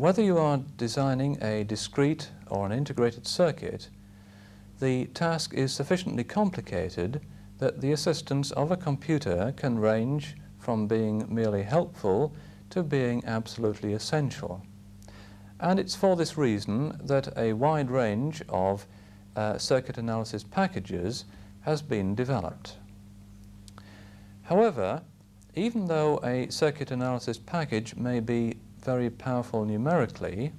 Whether you are designing a discrete or an integrated circuit, the task is sufficiently complicated that the assistance of a computer can range from being merely helpful to being absolutely essential. And it's for this reason that a wide range of circuit analysis packages has been developed. However, even though a circuit analysis package may be very powerful numerically,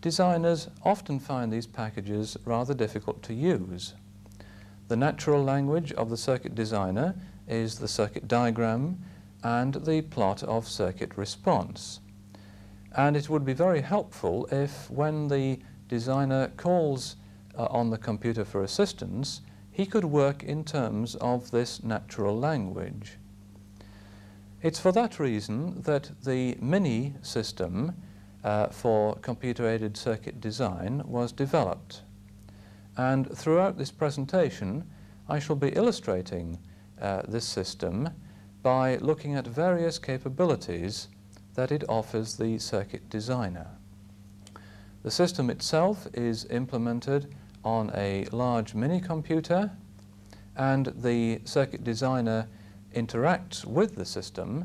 designers often find these packages rather difficult to use. The natural language of the circuit designer is the circuit diagram and the plot of circuit response. And it would be very helpful if, when the designer calls on the computer for assistance, he could work in terms of this natural language. It's for that reason that the Minnie system for computer-aided circuit design was developed. And throughout this presentation, I shall be illustrating this system by looking at various capabilities that it offers the circuit designer. The system itself is implemented on a large mini computer, and the circuit designer interacts with the system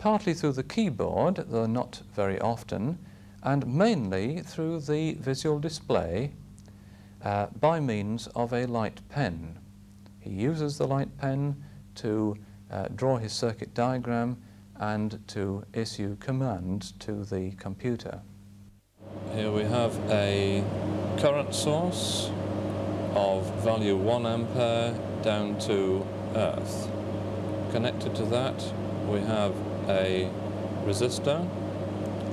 partly through the keyboard, though not very often, and mainly through the visual display by means of a light pen. He uses the light pen to draw his circuit diagram and to issue commands to the computer. Here we have a current source of value 1 ampere down to earth. Connected to that we have a resistor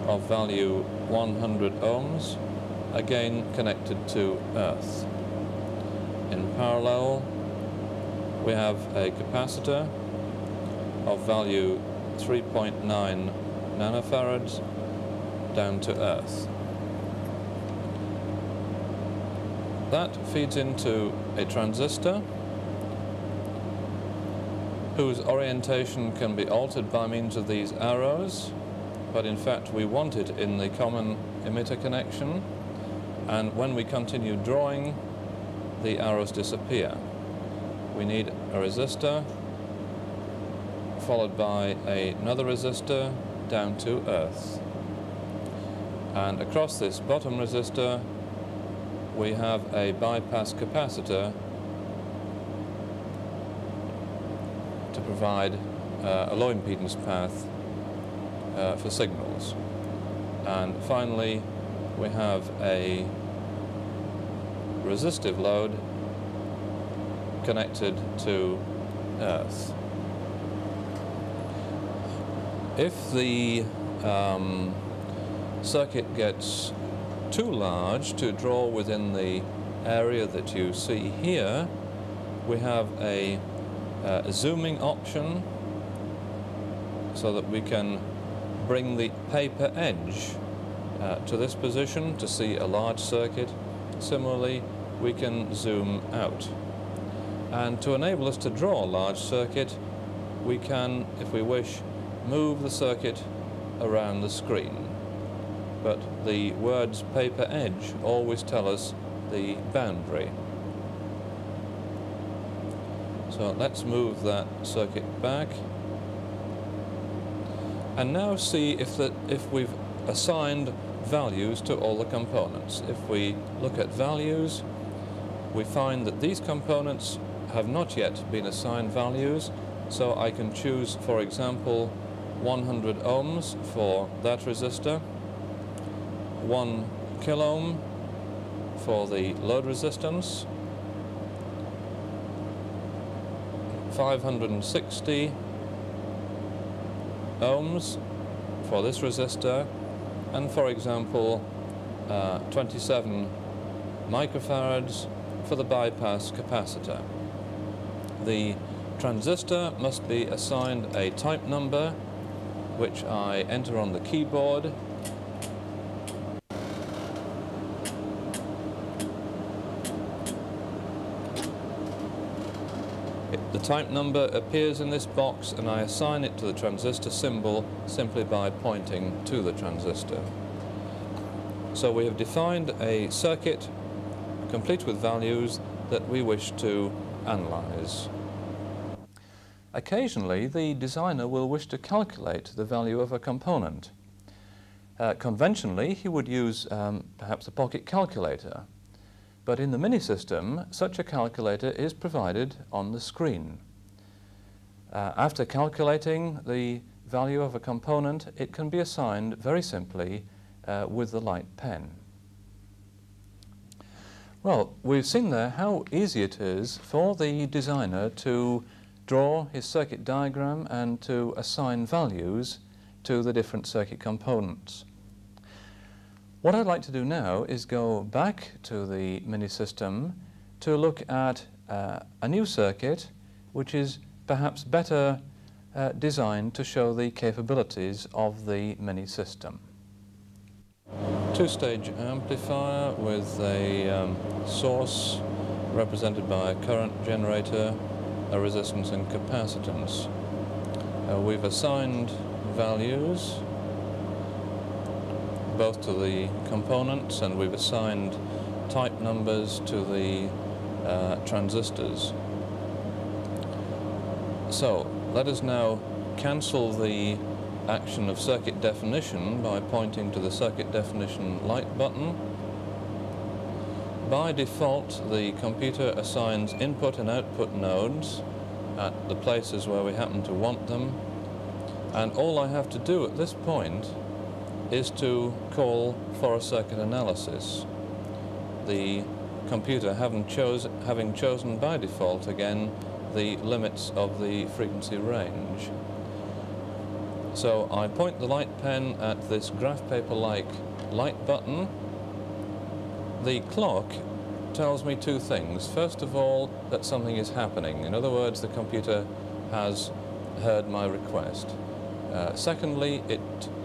of value 100 ohms, again connected to earth. In parallel we have a capacitor of value 3.9 nanofarads down to earth. That feeds into a transistor whose orientation can be altered by means of these arrows, but in fact we want it in the common emitter connection, and when we continue drawing, the arrows disappear. We need a resistor followed by another resistor down to earth. And across this bottom resistor we have a bypass capacitor to provide a low impedance path for signals. And finally we have a resistive load connected to earth. If the circuit gets too large to draw within the area that you see here, we have a zooming option so that we can bring the paper edge to this position to see a large circuit. Similarly, we can zoom out. And to enable us to draw a large circuit, we can, if we wish, move the circuit around the screen. But the words paper edge always tell us the boundary. So let's move that circuit back. And now see if we've assigned values to all the components. If we look at values, we find that these components have not yet been assigned values. So I can choose, for example, 100 ohms for that resistor, 1 kiloohm for the load resistance, 560 ohms for this resistor, and for example 27 microfarads for the bypass capacitor. The transistor must be assigned a type number, which I enter on the keyboard. The type number appears in this box and I assign it to the transistor symbol simply by pointing to the transistor. So we have defined a circuit complete with values that we wish to analyze. Occasionally the designer will wish to calculate the value of a component. Conventionally he would use perhaps a pocket calculator. But in the Minnie system, such a calculator is provided on the screen. After calculating the value of a component, it can be assigned very simply with the light pen. Well, we've seen there how easy it is for the designer to draw his circuit diagram and to assign values to the different circuit components. What I'd like to do now is go back to the Minnie system to look at a new circuit which is perhaps better designed to show the capabilities of the Minnie system. Two-stage amplifier with a source represented by a current generator, a resistance and capacitance. We've assigned values both to the components, and we've assigned type numbers to the transistors. So let us now cancel the action of circuit definition by pointing to the circuit definition light button. By default, the computer assigns input and output nodes at the places where we happen to want them, and all I have to do at this point is to call for a circuit analysis. The computer having chosen by default again the limits of the frequency range. So I point the light pen at this graph paper-like light button. The clock tells me two things. First of all, that something is happening. In other words, the computer has heard my request. Secondly, it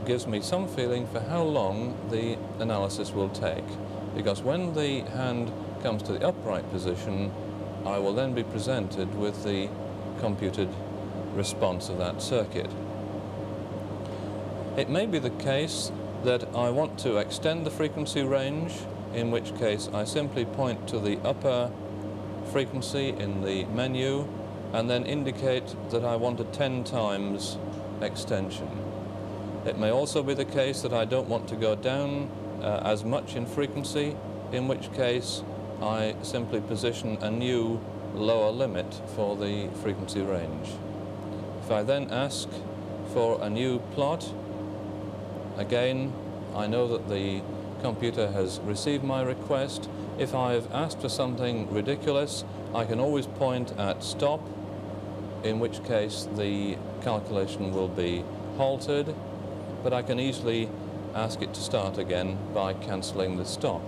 gives me some feeling for how long the analysis will take, because when the hand comes to the upright position, I will then be presented with the computed response of that circuit. It may be the case that I want to extend the frequency range, in which case I simply point to the upper frequency in the menu and then indicate that I want a 10 times extension. It may also be the case that I don't want to go down as much in frequency, in which case I simply position a new lower limit for the frequency range. If I then ask for a new plot, again, I know that the computer has received my request. If I've asked for something ridiculous, I can always point at stop, in which case the calculation will be halted, but I can easily ask it to start again by cancelling the stop.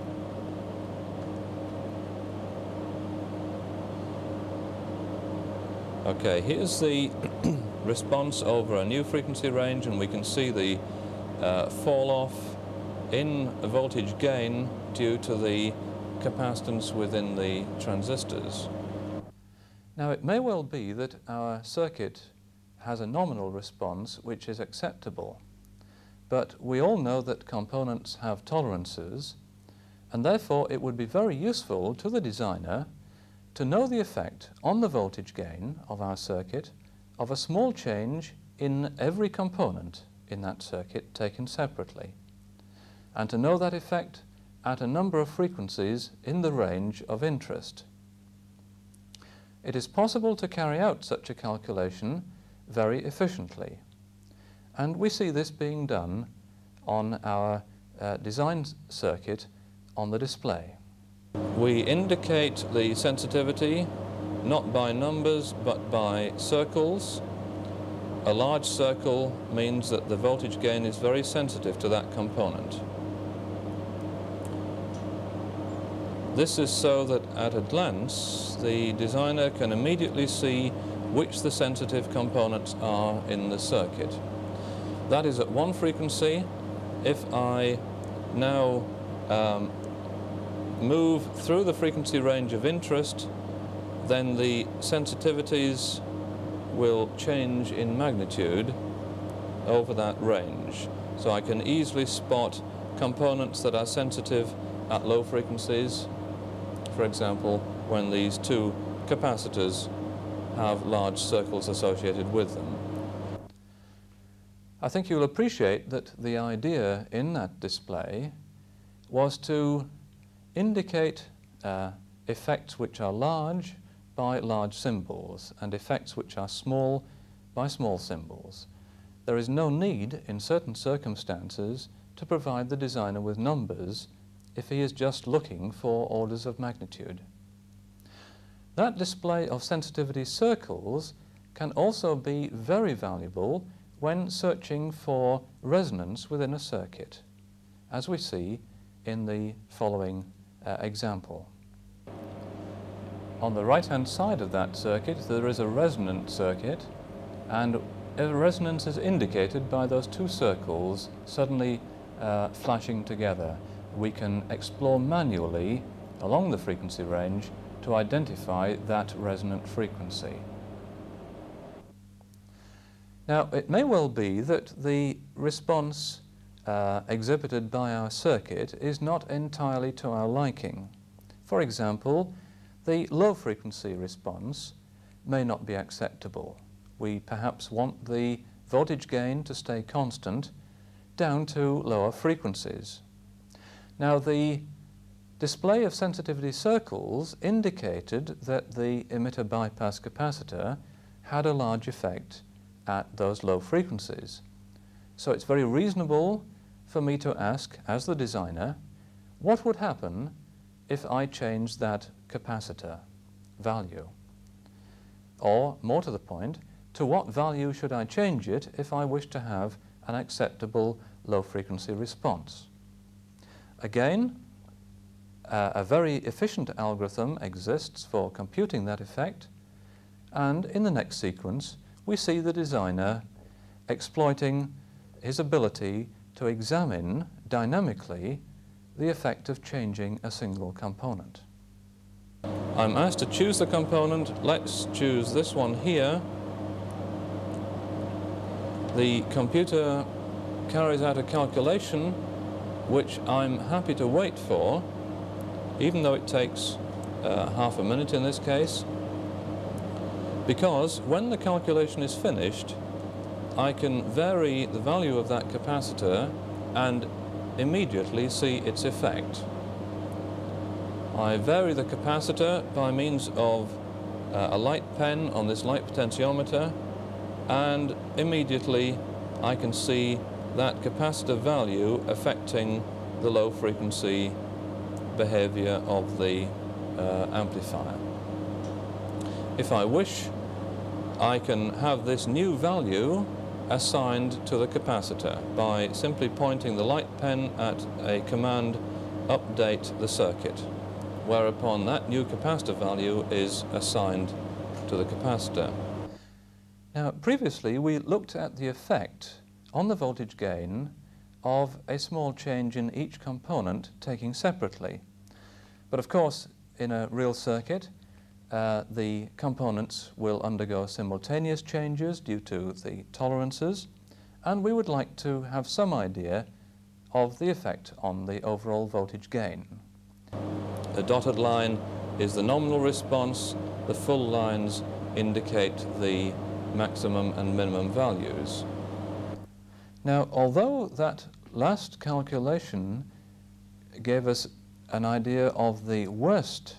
Okay, here's the response over a new frequency range, and we can see the fall-off in voltage gain due to the capacitance within the transistors. Now, it may well be that our circuit has a nominal response which is acceptable. But we all know that components have tolerances, and therefore it would be very useful to the designer to know the effect on the voltage gain of our circuit of a small change in every component in that circuit taken separately, and to know that effect at a number of frequencies in the range of interest. It is possible to carry out such a calculation very efficiently. And we see this being done on our design circuit on the display. We indicate the sensitivity not by numbers but by circles. A large circle means that the voltage gain is very sensitive to that component. This is so that at a glance the designer can immediately see which the sensitive components are in the circuit. That is at one frequency. If I now move through the frequency range of interest, then the sensitivities will change in magnitude over that range. So I can easily spot components that are sensitive at low frequencies, for example, when these two capacitors have large circles associated with them. I think you'll appreciate that the idea in that display was to indicate effects which are large by large symbols and effects which are small by small symbols. There is no need in certain circumstances to provide the designer with numbers if he is just looking for orders of magnitude. That display of sensitivity circles can also be very valuable when searching for resonance within a circuit, as we see in the following example. On the right-hand side of that circuit, there is a resonant circuit, and resonance is indicated by those two circles suddenly flashing together. We can explore manually along the frequency range to identify that resonant frequency. Now, it may well be that the response exhibited by our circuit is not entirely to our liking. For example, the low-frequency response may not be acceptable. We perhaps want the voltage gain to stay constant down to lower frequencies. Now, the display of sensitivity circles indicated that the emitter bypass capacitor had a large effect at those low frequencies. So it's very reasonable for me to ask, as the designer, what would happen if I changed that capacitor value? Or, more to the point, to what value should I change it if I wish to have an acceptable low-frequency response? Again, a very efficient algorithm exists for computing that effect, and in the next sequence we see the designer exploiting his ability to examine dynamically the effect of changing a single component. I'm asked to choose the component. Let's choose this one here. The computer carries out a calculation which I'm happy to wait for, even though it takes half a minute in this case, because when the calculation is finished, I can vary the value of that capacitor and immediately see its effect. I vary the capacitor by means of a light pen on this light potentiometer, and immediately I can see that capacitor value affecting the low frequency behavior of the amplifier. If I wish, I can have this new value assigned to the capacitor by simply pointing the light pen at a command, update the circuit, whereupon that new capacitor value is assigned to the capacitor. Now, previously we looked at the effect on the voltage gain of a small change in each component taken separately. But of course, in a real circuit, the components will undergo simultaneous changes due to the tolerances, and we would like to have some idea of the effect on the overall voltage gain. The dotted line is the nominal response. The full lines indicate the maximum and minimum values. Now, although that last calculation gave us an idea of the worst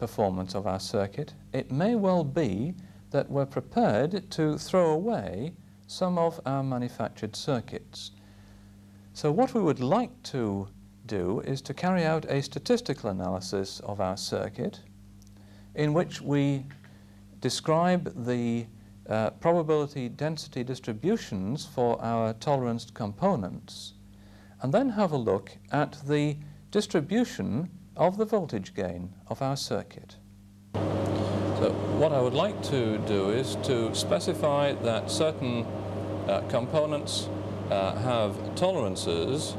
performance of our circuit, it may well be that we're prepared to throw away some of our manufactured circuits. So what we would like to do is to carry out a statistical analysis of our circuit in which we describe the probability density distributions for our toleranced components, and then have a look at the distribution of the voltage gain of our circuit. So what I would like to do is to specify that certain components have tolerances,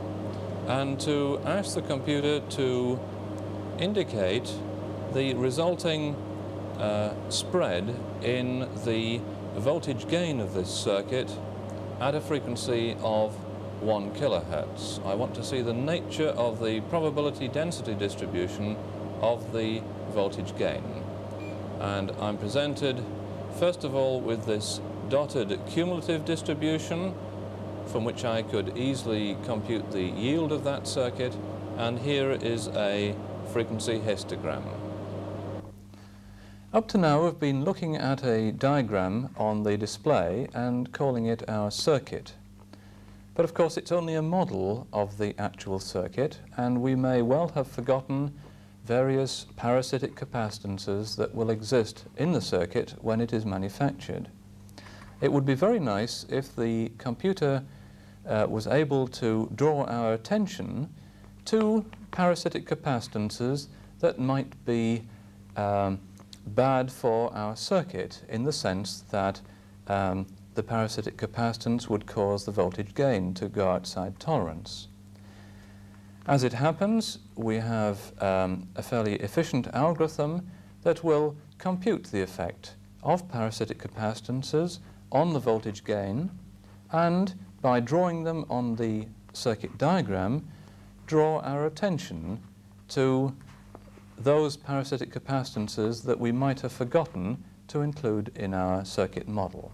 and to ask the computer to indicate the resulting spread in the voltage gain of this circuit at a frequency of 1 kilohertz. I want to see the nature of the probability density distribution of the voltage gain. And I'm presented first of all with this dotted cumulative distribution from which I could easily compute the yield of that circuit, and here is a frequency histogram. Up to now we've been looking at a diagram on the display and calling it our circuit. But of course it's only a model of the actual circuit, and we may well have forgotten various parasitic capacitances that will exist in the circuit when it is manufactured. It would be very nice if the computer was able to draw our attention to parasitic capacitances that might be bad for our circuit, in the sense that the parasitic capacitance would cause the voltage gain to go outside tolerance. As it happens, we have a fairly efficient algorithm that will compute the effect of parasitic capacitances on the voltage gain, and by drawing them on the circuit diagram, draw our attention to those parasitic capacitances that we might have forgotten to include in our circuit model.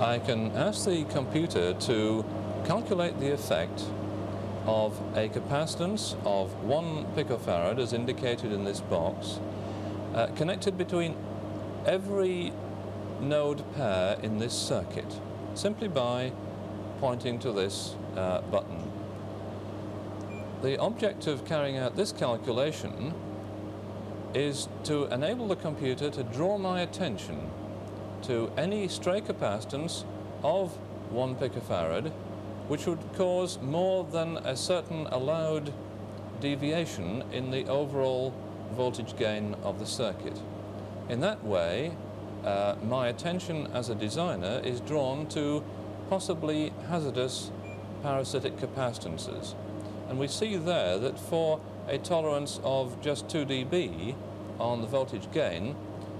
I can ask the computer to calculate the effect of a capacitance of 1 picofarad, as indicated in this box, connected between every node pair in this circuit, simply by pointing to this button. The object of carrying out this calculation is to enable the computer to draw my attention to any stray capacitance of 1 picofarad which would cause more than a certain allowed deviation in the overall voltage gain of the circuit. In that way, my attention as a designer is drawn to possibly hazardous parasitic capacitances. And we see there that for a tolerance of just 2 dB on the voltage gain,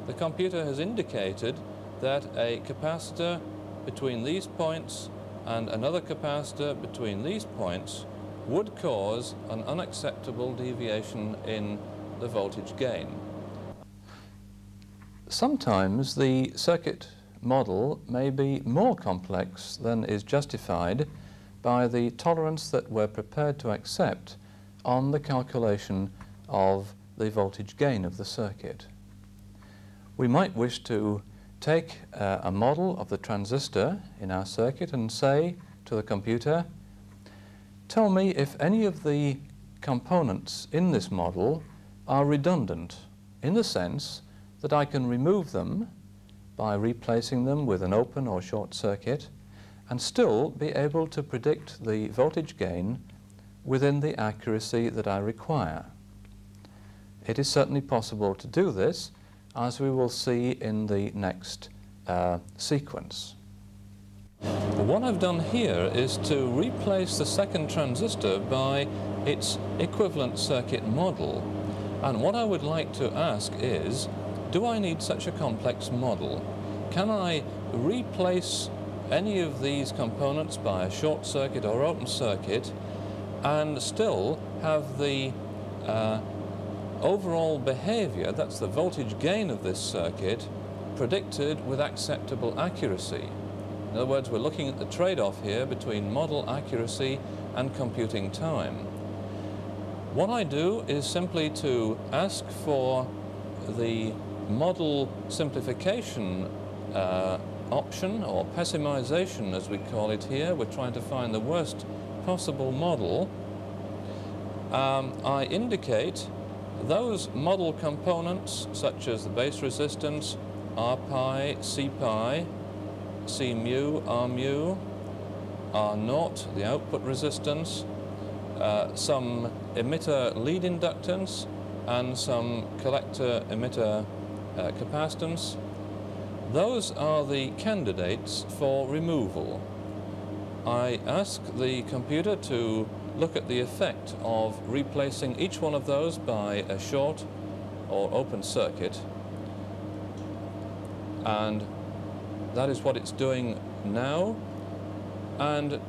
the computer has indicated that a capacitor between these points and another capacitor between these points would cause an unacceptable deviation in the voltage gain. Sometimes the circuit model may be more complex than is justified by the tolerance that we're prepared to accept on the calculation of the voltage gain of the circuit. We might wish to take a model of the transistor in our circuit and say to the computer, tell me if any of the components in this model are redundant, in the sense that I can remove them by replacing them with an open or short circuit and still be able to predict the voltage gain within the accuracy that I require. It is certainly possible to do this, as we will see in the next sequence. What I've done here is to replace the second transistor by its equivalent circuit model. And what I would like to ask is, do I need such a complex model? Can I replace any of these components by a short circuit or open circuit and still have the overall behavior, that's the voltage gain of this circuit, predicted with acceptable accuracy? In other words, we're looking at the trade-off here between model accuracy and computing time. What I do is simply to ask for the model simplification option, or pessimization as we call it here. We're trying to find the worst possible model. I indicate those model components such as the base resistance, R pi, C pi, C mu, R naught, the output resistance, some emitter lead inductance, and some collector emitter capacitance. Those are the candidates for removal. I ask the computer to look at the effect of replacing each one of those by a short or open circuit, and that is what it's doing now. And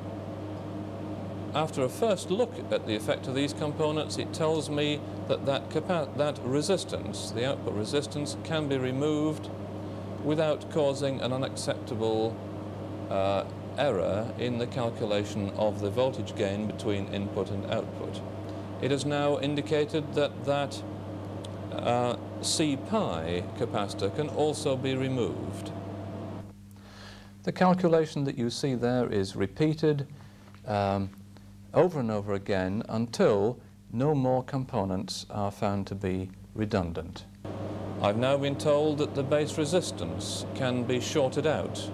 after a first look at the effect of these components, it tells me that that resistance, the output resistance, can be removed without causing an unacceptable error in the calculation of the voltage gain between input and output. It has now indicated that C-pi capacitor can also be removed. The calculation that you see there is repeated over and over again until no more components are found to be redundant. I've now been told that the base resistance can be shorted out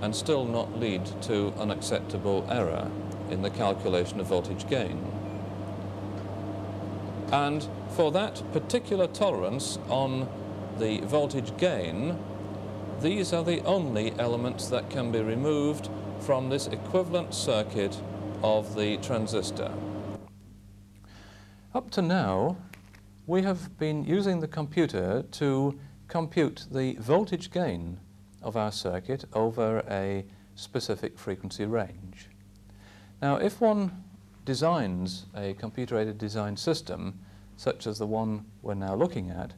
and still not lead to unacceptable error in the calculation of voltage gain. And for that particular tolerance on the voltage gain, these are the only elements that can be removed from this equivalent circuit of the transistor. Up to now, we have been using the computer to compute the voltage gain of our circuit over a specific frequency range. Now, if one designs a computer-aided design system, such as the one we're now looking at,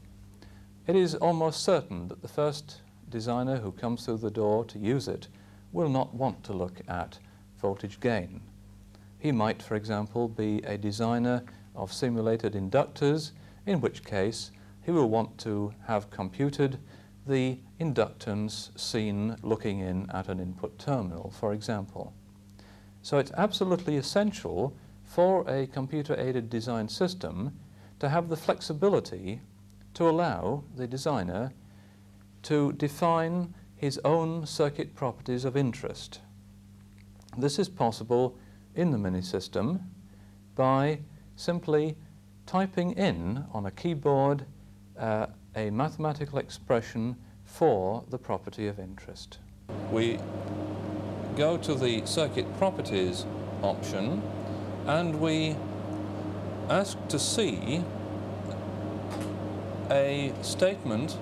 it is almost certain that the first designer who comes through the door to use it will not want to look at voltage gain. He might, for example, be a designer of simulated inductors, in which case he will want to have computed the inductance seen looking in at an input terminal, for example. So it's absolutely essential for a computer-aided design system to have the flexibility to allow the designer to define his own circuit properties of interest. This is possible in the Minnie system by simply typing in on a keyboard a mathematical expression for the property of interest. We go to the circuit properties option and we ask to see a statement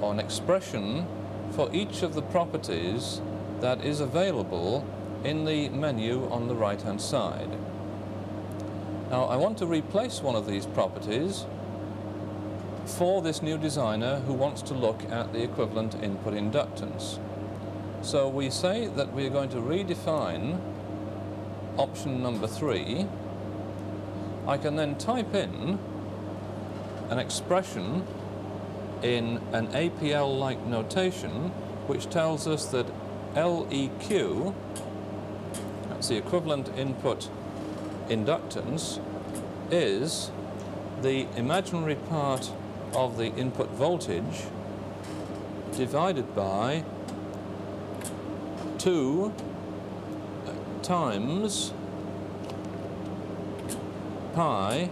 or an expression for each of the properties that is available in the menu on the right hand side. Now I want to replace one of these properties for this new designer who wants to look at the equivalent input inductance. So we say that we are going to redefine option number 3. I can then type in an expression in an APL-like notation which tells us that LEQ, that's the equivalent input inductance, is the imaginary part of the input voltage divided by 2 times pi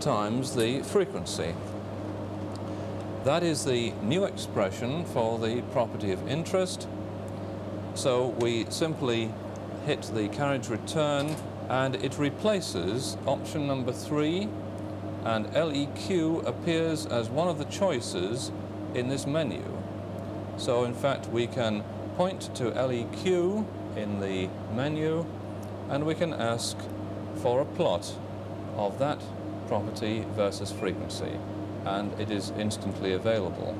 times the frequency. That is the new expression for the property of interest. So we simply hit the carriage return and it replaces option number 3, and LEQ appears as one of the choices in this menu. So in fact we can point to LEQ in the menu and we can ask for a plot of that property versus frequency, and it is instantly available.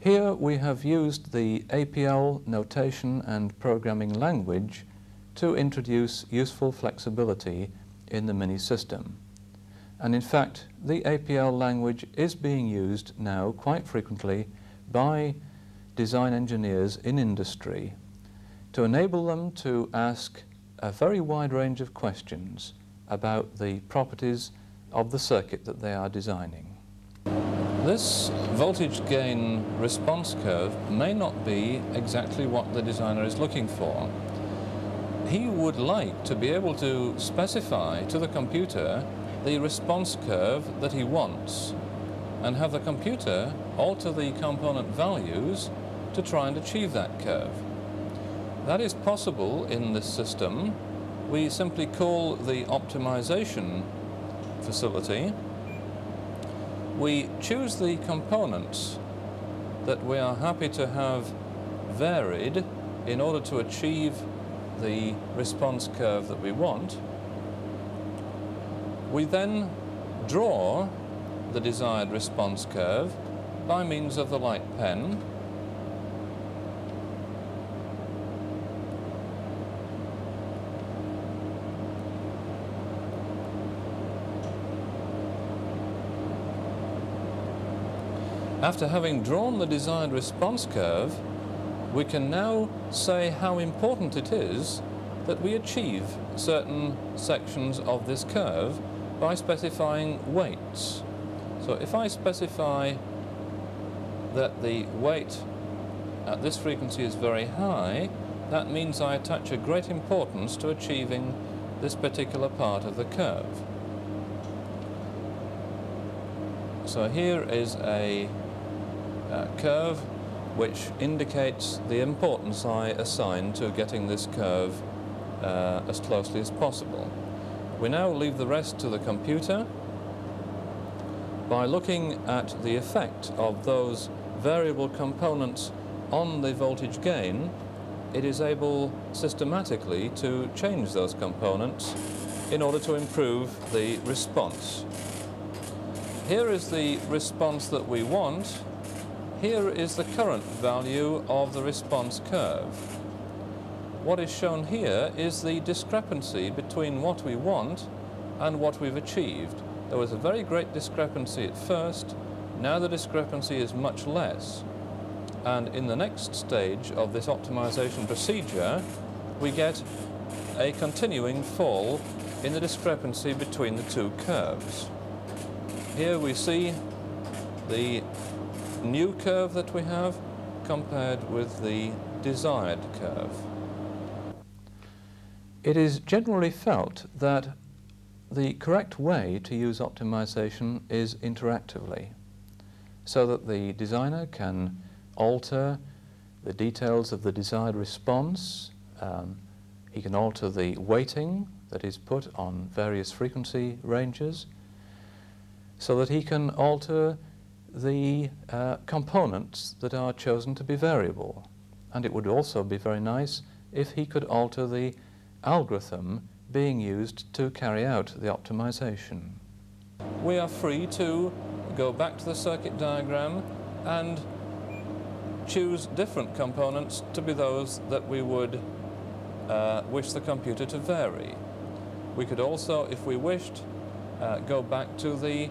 Here we have used the APL notation and programming language to introduce useful flexibility in the Minnie system. And in fact, the APL language is being used now quite frequently by design engineers in industry to enable them to ask a very wide range of questions about the properties of the circuit that they are designing. This voltage gain response curve may not be exactly what the designer is looking for. He would like to be able to specify to the computer the response curve that he wants and have the computer alter the component values to try and achieve that curve. That is possible in this system. We simply call the optimization facility, we choose the components that we are happy to have varied in order to achieve the response curve that we want. We then draw the desired response curve by means of the light pen. After having drawn the desired response curve, we can now say how important it is that we achieve certain sections of this curve by specifying weights. So if I specify that the weight at this frequency is very high, that means I attach a great importance to achieving this particular part of the curve. So here is a curve which indicates the importance I assign to getting this curve as closely as possible. We now leave the rest to the computer by looking at the effect of those variable components on the voltage gain. It is able systematically to change those components in order to improve the response. Here is the response that we want. Here is the current value of the response curve. What is shown here is the discrepancy between what we want and what we've achieved. There was a very great discrepancy at first, now the discrepancy is much less. And in the next stage of this optimization procedure, we get a continuing fall in the discrepancy between the two curves. Here we see the new curve that we have compared with the desired curve. It is generally felt that the correct way to use optimization is interactively, so that the designer can alter the details of the desired response. He can alter the weighting that is put on various frequency ranges, so that he can alter the components that are chosen to be variable. And it would also be very nice if he could alter the algorithm being used to carry out the optimization. We are free to go back to the circuit diagram and choose different components to be those that we would wish the computer to vary. We could also, if we wished, go back to the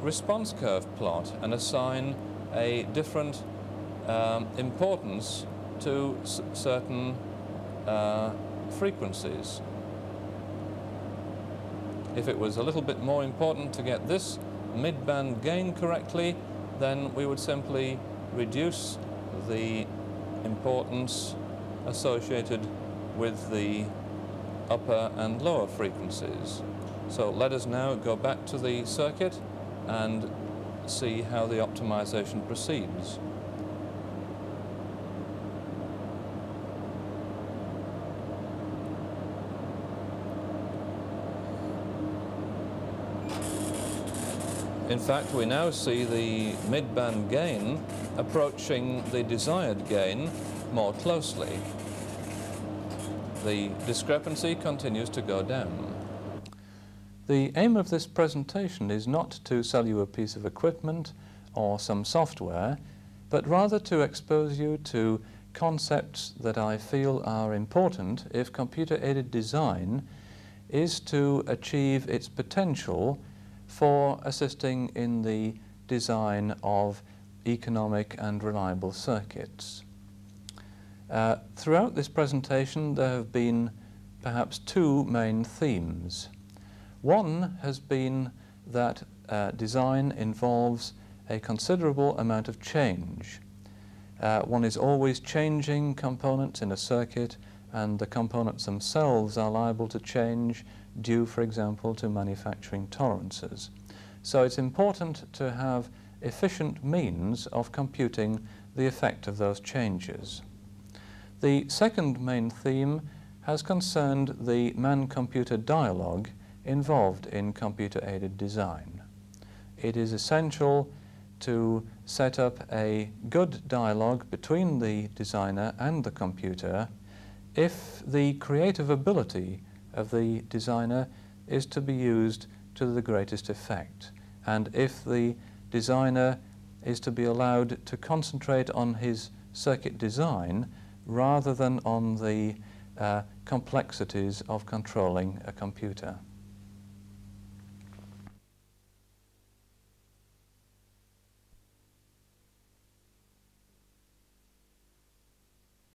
response curve plot and assign a different importance to certain frequencies. If it was a little bit more important to get this mid-band gain correctly, then we would simply reduce the importance associated with the upper and lower frequencies. So let us now go back to the circuit and see how the optimization proceeds. In fact, we now see the mid-band gain approaching the desired gain more closely. The discrepancy continues to go down. The aim of this presentation is not to sell you a piece of equipment or some software, but rather to expose you to concepts that I feel are important if computer-aided design is to achieve its potential for assisting in the design of economic and reliable circuits. Throughout this presentation there have been perhaps two main themes. One has been that design involves a considerable amount of change. One is always changing components in a circuit, and the components themselves are liable to change due, for example, to manufacturing tolerances. So it's important to have efficient means of computing the effect of those changes. The second main theme has concerned the man-computer dialogue involved in computer-aided design. It is essential to set up a good dialogue between the designer and the computer if the creative ability of the designer is to be used to the greatest effect, and if the designer is to be allowed to concentrate on his circuit design rather than on the complexities of controlling a computer.